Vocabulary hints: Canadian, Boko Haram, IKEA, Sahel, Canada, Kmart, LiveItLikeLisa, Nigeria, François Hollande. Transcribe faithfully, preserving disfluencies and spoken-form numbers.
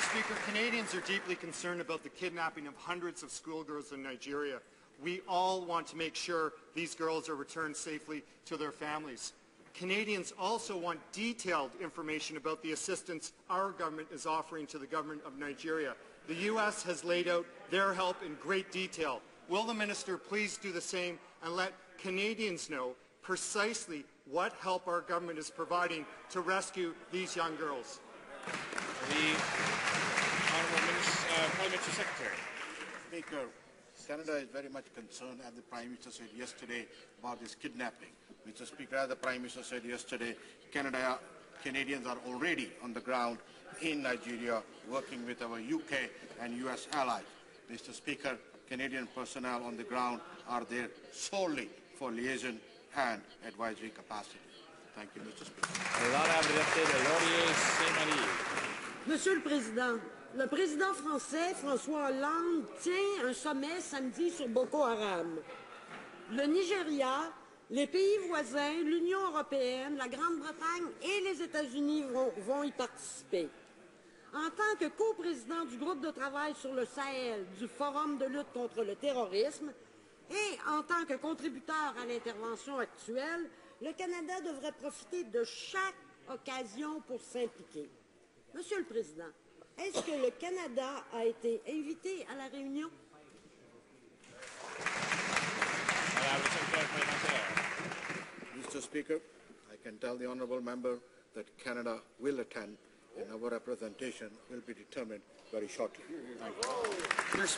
Speaker, Canadians are deeply concerned about the kidnapping of hundreds of schoolgirls in Nigeria. We all want to make sure these girls are returned safely to their families. Canadians also want detailed information about the assistance our government is offering to the government of Nigeria. The U S has laid out their help in great detail. Will the minister please do the same and let Canadians know precisely what help our government is providing to rescue these young girls? The Honourable Minister, uh, Parliamentary Secretary. Speaker, Canada is very much concerned, as the Prime Minister said yesterday, about this kidnapping. Mister Speaker, as the Prime Minister said yesterday, Canada, Canadians are already on the ground in Nigeria working with our U K and U S allies. Mister Speaker, Canadian personnel on the ground are there solely for liaison and advisory capacity. Thank you, Mister Speaker. Monsieur le Président, le président français, François Hollande, tient un sommet samedi sur Boko Haram. Le Nigeria, les pays voisins, l'Union européenne, la Grande-Bretagne et les États-Unis vont, vont y participer. En tant que coprésident du groupe de travail sur le Sahel du Forum de lutte contre le terrorisme et en tant que contributeur à l'intervention actuelle, le Canada devrait profiter de chaque occasion pour s'impliquer. Monsieur le Président, est-ce que le Canada a été invité à la réunion? Mister Speaker, I can tell the Honourable Member that Canada will attend and our representation will be determined very shortly. Thank you.